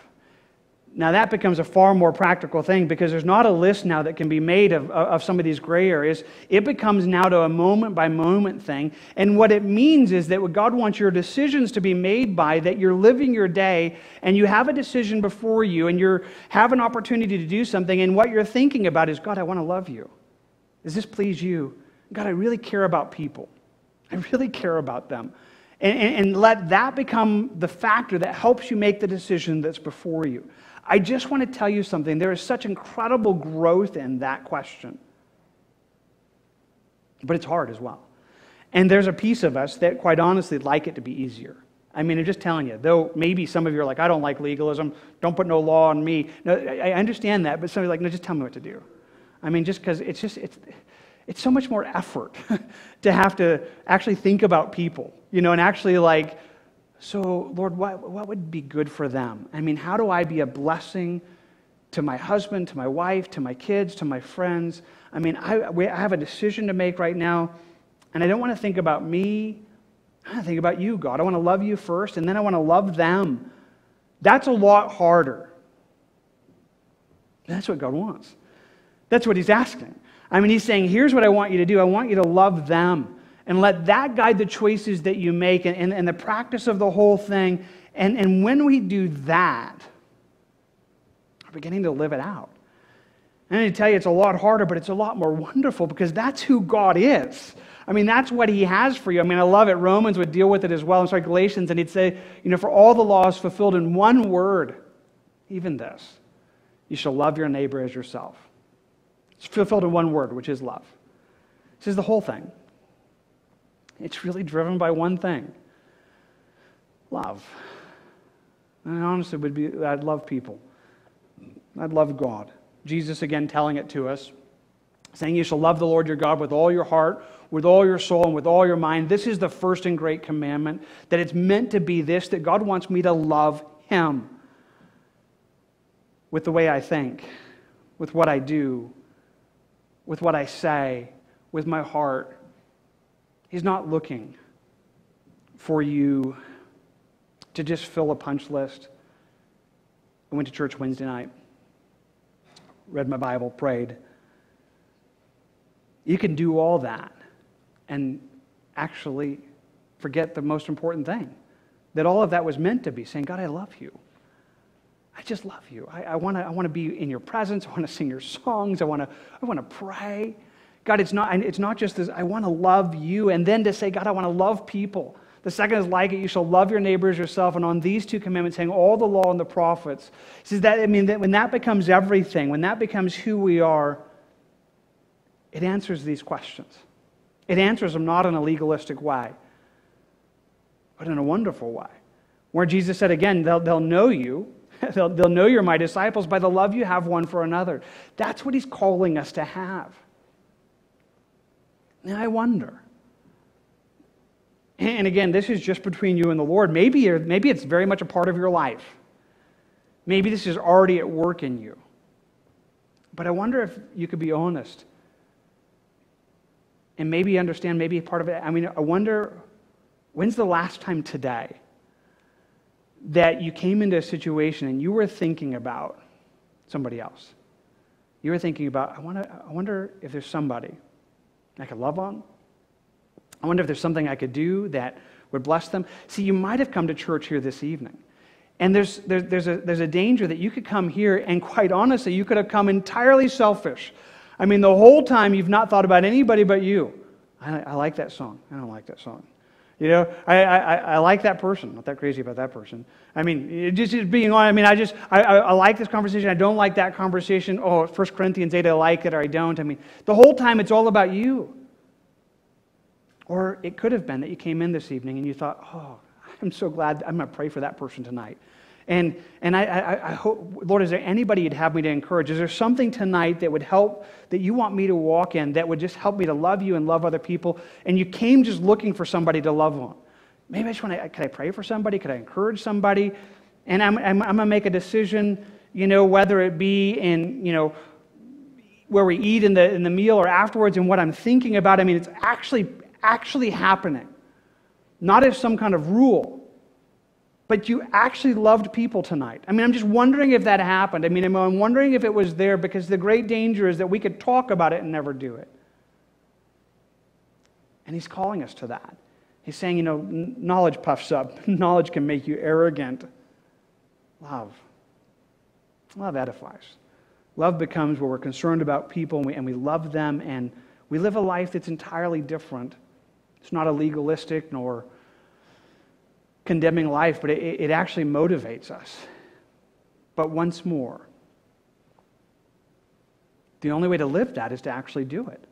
Now that becomes a far more practical thing, because there's not a list now that can be made of, of some of these gray areas. It becomes now to a moment-by-moment thing. And what it means is that what God wants your decisions to be made by, that you're living your day, and you have a decision before you, and you have an opportunity to do something, and what you're thinking about is, God, I want to love you. Does this please you? God, I really care about people. I really care about them. And, and, and let that become the factor that helps you make the decision that's before you. I just want to tell you something. There is such incredible growth in that question. But it's hard as well. And there's a piece of us that, quite honestly, like it to be easier. I mean, I'm just telling you, though maybe some of you are like, I don't like legalism. Don't put no law on me. No, I understand that, but some of you are like, no, just tell me what to do. I mean, just because it's just, it's, it's so much more effort to have to actually think about people, you know, and actually like, so, Lord, what, what would be good for them? I mean, how do I be a blessing to my husband, to my wife, to my kids, to my friends? I mean, I, we, I have a decision to make right now, and I don't want to think about me. I want to think about you, God. I want to love you first, and then I want to love them. That's a lot harder. That's what God wants. That's what he's asking. I mean, he's saying, here's what I want you to do. I want you to love them. And let that guide the choices that you make and, and, and the practice of the whole thing. And, and when we do that, we're beginning to live it out. And I tell you, it's a lot harder, but it's a lot more wonderful because that's who God is. I mean, that's what he has for you. I mean, I love it. Romans would deal with it as well. And so Galatians, and he'd say, you know, for all the law is fulfilled in one word, even this. You shall love your neighbor as yourself. It's fulfilled in one word, which is love. This is the whole thing. It's really driven by one thing. Love. And honestly, would be I'd love people. I'd love God. Jesus, again, telling it to us, saying you shall love the Lord your God with all your heart, with all your soul, and with all your mind. This is the first and great commandment, that it's meant to be this, that God wants me to love Him with the way I think, with what I do, with what I say, with my heart. He's not looking for you to just fill a punch list. I went to church Wednesday night, read my Bible, prayed. You can do all that and actually forget the most important thing, that all of that was meant to be saying, God, I love you. I just love you. I, I want to I want to be in your presence. I want to sing your songs. I want to I want to pray. God, it's not it's not just this, I want to love you. And then to say, God, I want to love people. The second is like it, you shall love your neighbor as yourself. And on these two commandments hang all the law and the prophets. Says that I mean that when that becomes everything, when that becomes who we are, it answers these questions. It answers them not in a legalistic way, but in a wonderful way. Where Jesus said again, they'll they'll know you. They'll, they'll know you're my disciples by the love you have one for another. That's what He's calling us to have. And I wonder. And again, this is just between you and the Lord. Maybe, you're, maybe it's very much a part of your life. Maybe this is already at work in you. But I wonder if you could be honest. And maybe understand, maybe part of it. I mean, I wonder, when's the last time today that you came into a situation and you were thinking about somebody else? You were thinking about, I, wanna, I wonder if there's somebody I could love on. I wonder if there's something I could do that would bless them. See, you might have come to church here this evening. And there's, there, there's, a, there's a danger that you could come here and quite honestly, you could have come entirely selfish. I mean, the whole time you've not thought about anybody but you. I, I like that song. I don't like that song. You know, I, I, I like that person. Not that crazy about that person. I mean, it just is being on. I mean, I just, I, I, I like this conversation. I don't like that conversation. Oh, First Corinthians eight, I like it or I don't. I mean, the whole time it's all about you. Or it could have been that you came in this evening and you thought, oh, I'm so glad. I'm going to pray for that person tonight. And, and I, I, I hope, Lord, is there anybody you'd have me to encourage? Is there something tonight that would help, that you want me to walk in, that would just help me to love you and love other people? And you came just looking for somebody to love on. Maybe I just want to, could I pray for somebody? Could I encourage somebody? And I'm, I'm, I'm going to make a decision, you know, whether it be in, you know, where we eat in the, in the meal or afterwards and what I'm thinking about. I mean, it's actually, actually happening. Not as some kind of rule. But you actually loved people tonight. I mean, I'm just wondering if that happened. I mean, I'm wondering if it was there, because the great danger is that we could talk about it and never do it. And He's calling us to that. He's saying, you know, knowledge puffs up. Knowledge can make you arrogant. Love. Love edifies. Love becomes where we're concerned about people and we, and we love them and we live a life that's entirely different. It's not a legalistic nor condemning life, but it, it actually motivates us. But once more, the only way to live that is to actually do it.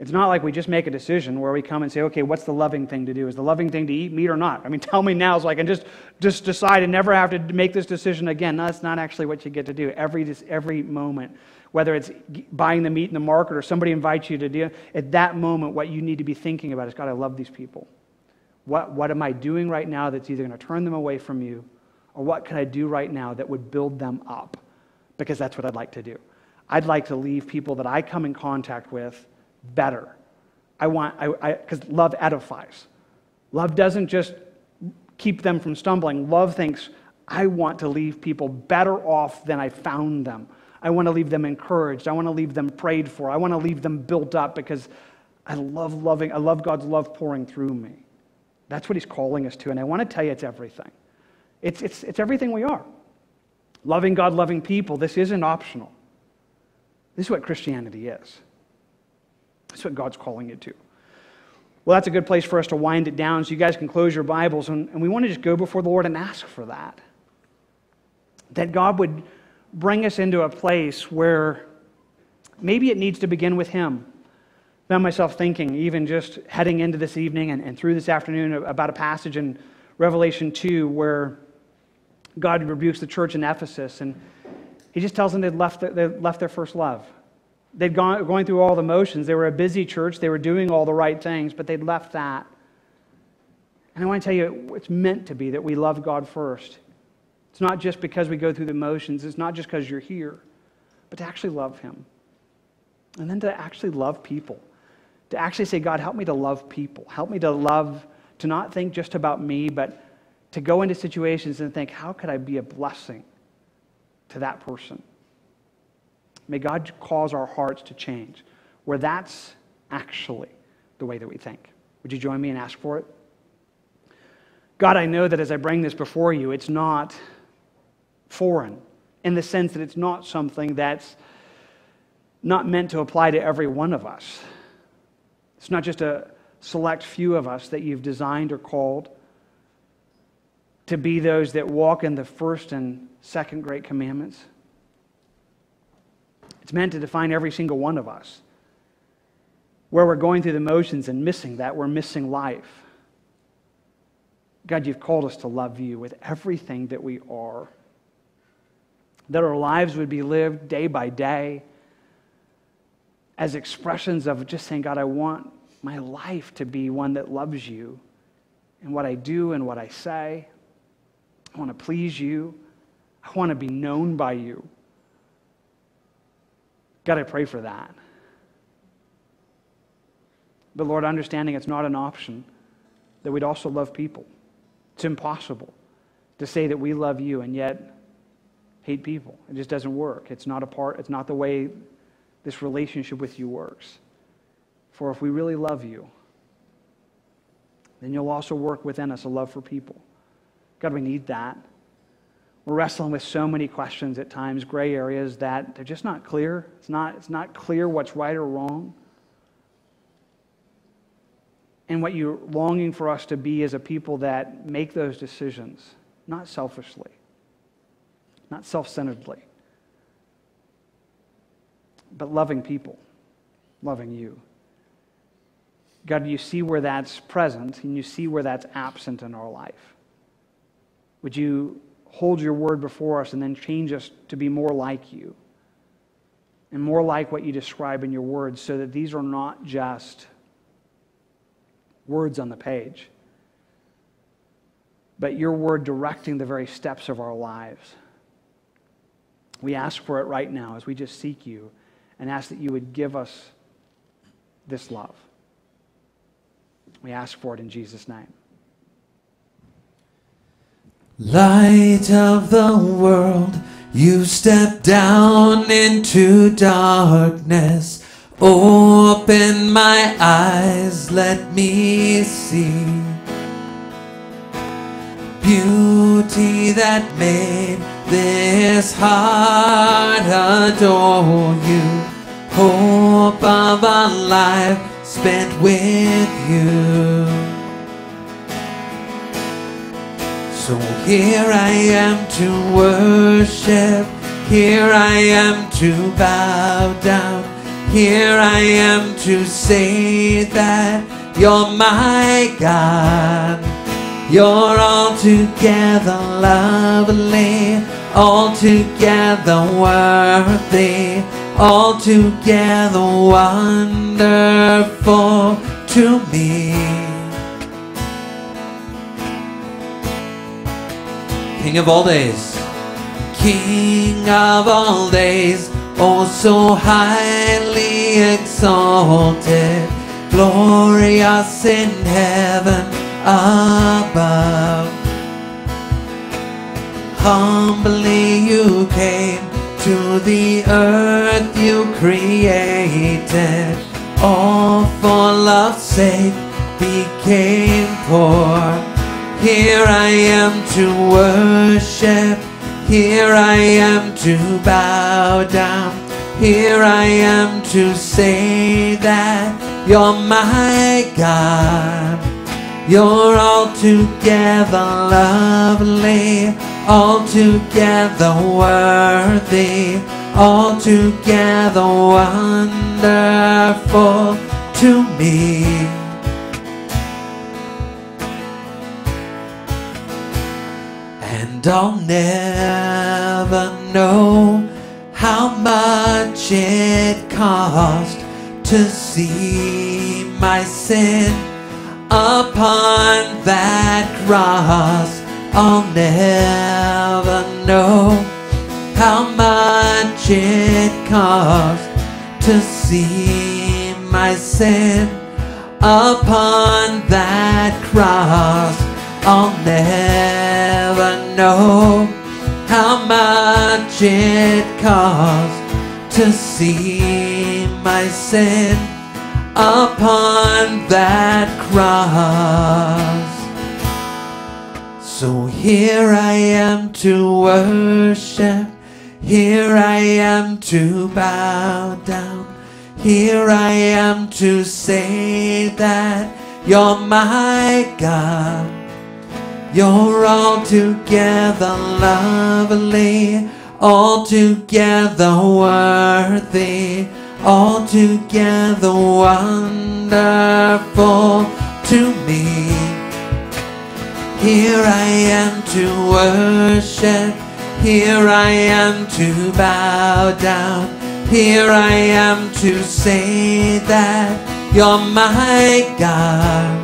It's not like we just make a decision where we come and say, okay, what's the loving thing to do? Is the loving thing to eat meat or not? I mean, tell me now so I can just, just decide and never have to make this decision again. No, that's not actually what you get to do. Every, every moment, whether it's buying the meat in the market or somebody invites you to do it, at that moment, what you need to be thinking about is, God, I love these people. What, what am I doing right now that's either going to turn them away from you, or what can I do right now that would build them up? Because that's what I'd like to do. I'd like to leave people that I come in contact with better. I want, I, because love edifies. Love doesn't just keep them from stumbling. Love thinks, I want to leave people better off than I found them. I want to leave them encouraged. I want to leave them prayed for. I want to leave them built up because I love loving, I love God's love pouring through me. That's what He's calling us to. And I want to tell you, it's everything. It's, it's, it's everything we are. Loving God, loving people, this isn't optional. This is what Christianity is. That's what God's calling you to. Well, that's a good place for us to wind it down so you guys can close your Bibles. And, and we want to just go before the Lord and ask for that. That God would bring us into a place where maybe it needs to begin with Him. Found myself thinking, even just heading into this evening and, and through this afternoon, about a passage in Revelation two where God rebukes the church in Ephesus, and He just tells them they'd left, the, they'd left their first love. They'd gone going through all the motions. They were a busy church. They were doing all the right things, but they'd left that. And I want to tell you, it's meant to be that we love God first. It's not just because we go through the motions. It's not just because you're here, but to actually love Him. And then to actually love people. To actually say, God, help me to love people. Help me to love, to not think just about me, but to go into situations and think, how could I be a blessing to that person? May God cause our hearts to change, where that's actually the way that we think. Would you join me and ask for it? God, I know that as I bring this before You, it's not foreign in the sense that it's not something that's not meant to apply to every one of us. It's not just a select few of us that You've designed or called to be those that walk in the first and second great commandments. It's meant to define every single one of us. Where we're going through the motions and missing that, we're missing life. God, You've called us to love You with everything that we are. That our lives would be lived day by day as expressions of just saying, God, I want my life to be one that loves You. And what I do and what I say, I want to please You. I want to be known by You. God, I pray for that. But Lord, understanding it's not an option, that we'd also love people. It's impossible to say that we love You and yet hate people. It just doesn't work. It's not a part, it's not the way this relationship with You works. For if we really love You, then You'll also work within us a love for people. God, we need that. We're wrestling with so many questions at times, gray areas that they're just not clear. It's not, it's not clear what's right or wrong. And what You're longing for us to be is a people that make those decisions, not selfishly, not self-centeredly, but loving people, loving You. God, You see where that's present and You see where that's absent in our life. Would You hold Your word before us and then change us to be more like You and more like what You describe in Your words, so that these are not just words on the page, but Your word directing the very steps of our lives. We ask for it right now as we just seek You and ask that You would give us this love. We ask for it in Jesus' name. Light of the world, You step down into darkness. Open my eyes, let me see beauty that made this heart adore You. Hope of a life spent with You. So here I am to worship, here I am to bow down, here I am to say that You're my God. You're altogether lovely, altogether worthy, altogether wonderful to me. King of all days, King of all days, oh so highly exalted, glorious in heaven above. Humbly You came to the earth You created, all for love's sake became poor. Here I am to worship, here I am to bow down, here I am to say that You're my God. You're altogether lovely, altogether worthy, altogether wonderful to me. And I'll never know how much it cost to see my sin upon that cross. I'll never know how much it cost to see my sin upon that cross. I'll never know how much it cost to see my sin upon that cross. So here I am to worship, here I am to bow down, here I am to say that you're my God. You're altogether lovely, altogether worthy, altogether wonderful to me. Here I am to worship, here I am to bow down, here I am to say that you're my God.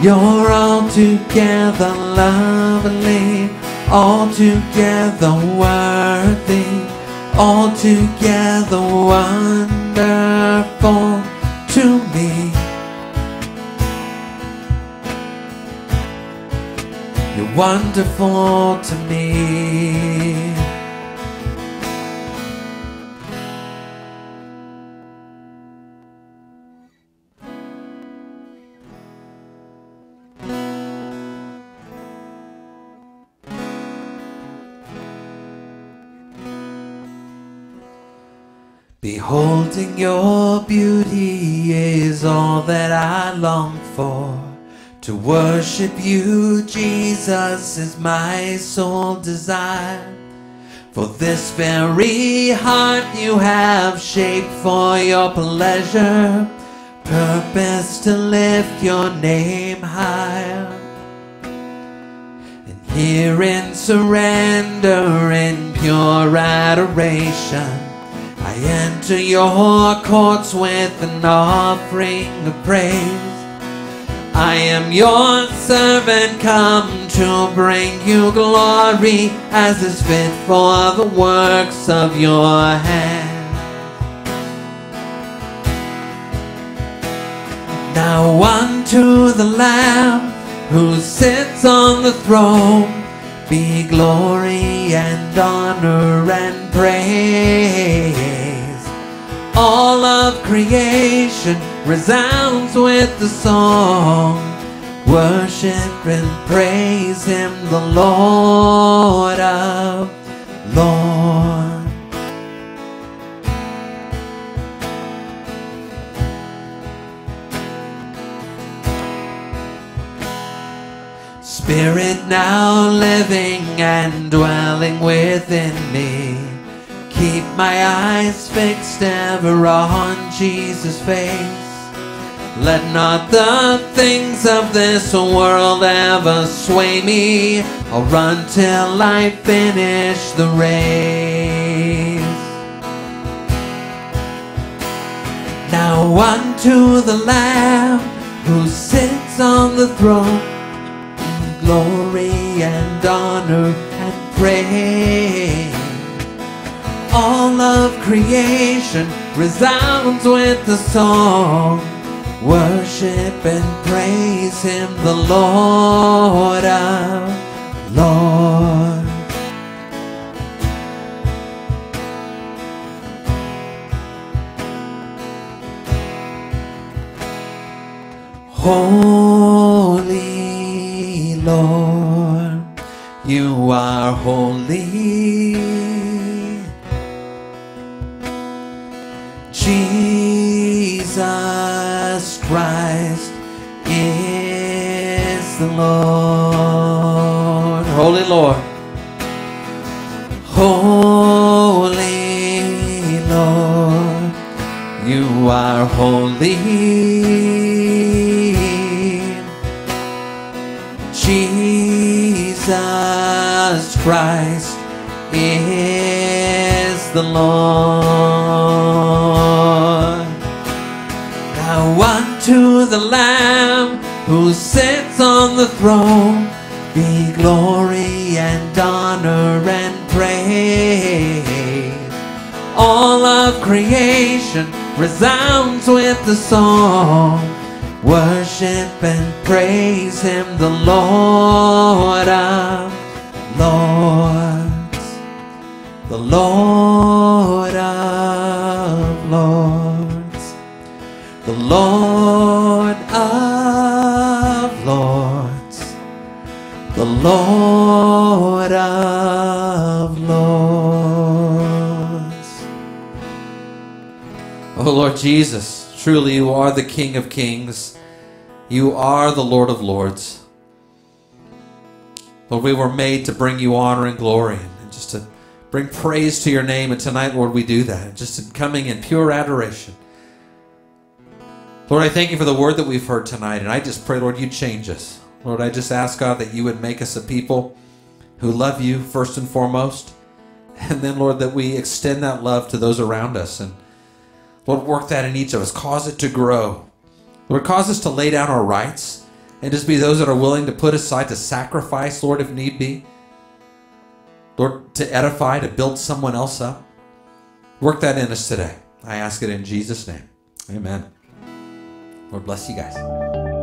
You're altogether lovely, altogether worthy, altogether wonderful to me. You're wonderful to me. Beholding your beauty is all that I long for. To worship you, Jesus, is my sole desire. For this very heart you have shaped for your pleasure, purpose to lift your name higher. And here in surrender, in pure adoration, I enter your courts with an offering of praise. I am your servant, come to bring you glory, as is fit for the works of your hand. Now unto the Lamb who sits on the throne be glory and honor and praise. All of creation resounds with the song, worship and praise him, the Lord of Lords. Spirit now living and dwelling within me, keep my eyes fixed ever on Jesus' face. Let not the things of this world ever sway me. I'll run till I finish the race. Now unto the Lamb who sits on the throne, glory and honor and praise. All of creation resounds with the song, worship and praise him, the Lord of Lords. Holy Lord, you are holy. Jesus Christ is the Lord. Holy Lord, are holy, Jesus Christ is the Lord. Now unto the Lamb who sits on the throne be glory and honor and praise. All of creation resounds with the song, worship and praise Him, the Lord of Lords, the Lord of Lords, the Lord of Lords, the Lord of Lords. Oh Lord Jesus, truly you are the King of Kings. You are the Lord of Lords. Lord, we were made to bring you honor and glory and just to bring praise to your name. And tonight, Lord, we do that, just in coming in pure adoration. Lord, I thank you for the word that we've heard tonight. And I just pray, Lord, you change us. Lord, I just ask, God, that you would make us a people who love you first and foremost. And then, Lord, that we extend that love to those around us. And Lord, work that in each of us. Cause it to grow. Lord, cause us to lay down our rights and just be those that are willing to put aside, to sacrifice, Lord, if need be. Lord, to edify, to build someone else up. Work that in us today. I ask it in Jesus' name. Amen. Lord, bless you guys.